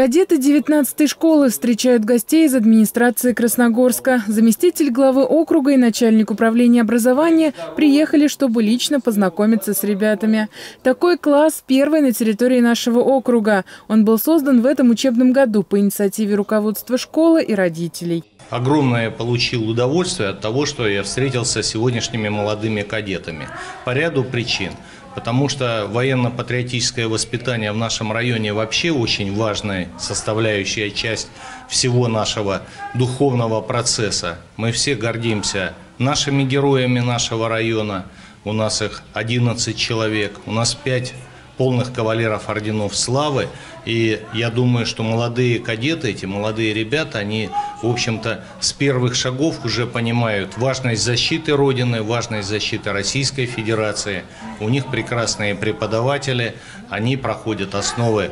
Кадеты 19-й школы встречают гостей из администрации Красногорска. Заместитель главы округа и начальник управления образования приехали, чтобы лично познакомиться с ребятами. Такой класс первый на территории нашего округа. Он был создан в этом учебном году по инициативе руководства школы и родителей. Огромное получил удовольствие от того, что я встретился с сегодняшними молодыми кадетами. По ряду причин. Потому что военно-патриотическое воспитание в нашем районе вообще очень важная составляющая часть всего нашего духовного процесса. Мы все гордимся нашими героями нашего района. У нас их 11 человек, у нас 5 полных кавалеров орденов славы. И я думаю, что молодые кадеты, эти молодые ребята, они, в общем-то, с первых шагов уже понимают важность защиты Родины, важность защиты Российской Федерации. У них прекрасные преподаватели, они проходят основы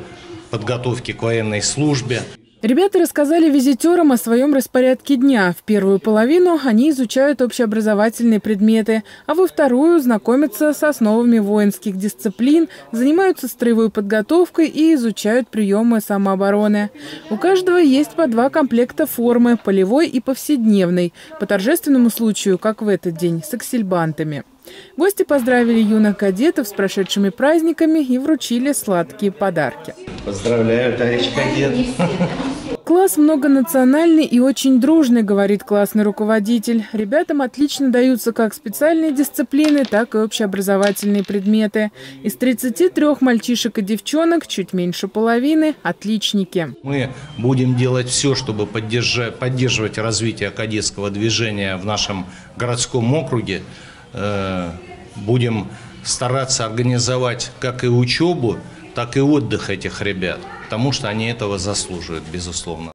подготовки к военной службе. Ребята рассказали визитерам о своем распорядке дня. В первую половину они изучают общеобразовательные предметы, а во вторую знакомятся с основами воинских дисциплин, занимаются строевой подготовкой и изучают приемы самообороны. У каждого есть по 2 комплекта формы – полевой и повседневной, по торжественному случаю, как в этот день, с аксельбантами. Гости поздравили юных кадетов с прошедшими праздниками и вручили сладкие подарки. Поздравляю, товарищ кадет! Класс многонациональный и очень дружный, говорит классный руководитель. Ребятам отлично даются как специальные дисциплины, так и общеобразовательные предметы. Из 33 мальчишек и девчонок чуть меньше половины – отличники. Мы будем делать все, чтобы поддерживать развитие кадетского движения в нашем городском округе. Будем стараться организовать как и учебу, так и отдых этих ребят, потому что они этого заслуживают, безусловно.